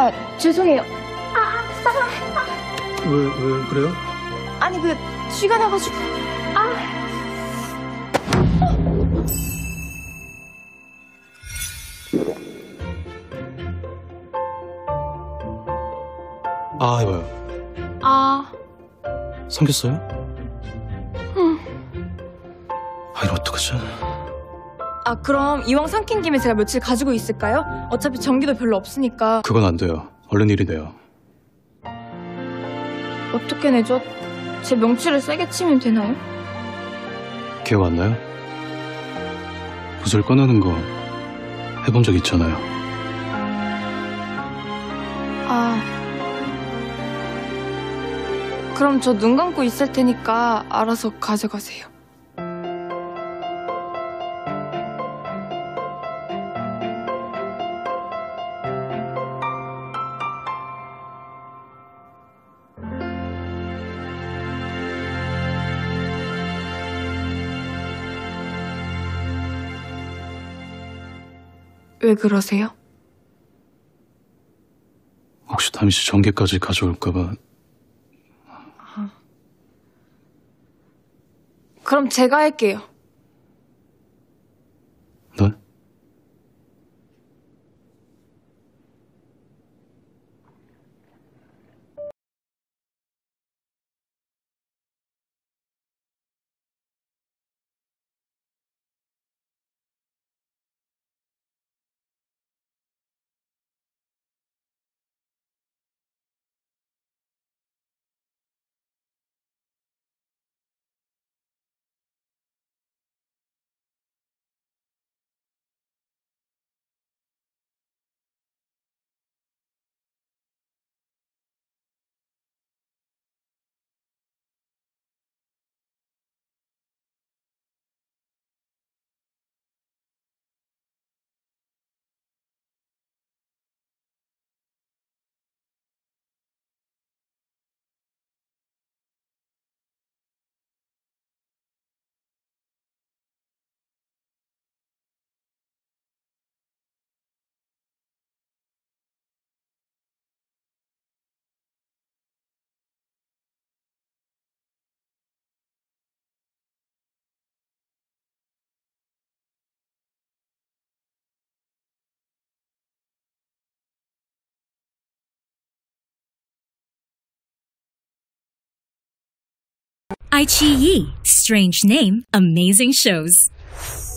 아, 죄송해요. 왜 그래요? 아니, 그 쥐가 나가지고. 아, 이봐요. 삼켰어요? 응. 아, 이거 어떡하지? 아, 그럼 이왕 삼킨 김에 제가 며칠 가지고 있을까요? 어차피 전기도 별로 없으니까. 그건 안 돼요. 얼른 일이 돼요. 어떻게 내죠? 제 명치를 세게 치면 되나요? 기억 안 나요? 구슬 꺼내는 거 해본 적 있잖아요. 그럼 저 눈 감고 있을 테니까 알아서 가져가세요. 왜 그러세요? 혹시 다미 씨 전기까지 가져올까봐. 그럼 제가 할게요. 네? Ichi E. Strange name, amazing shows.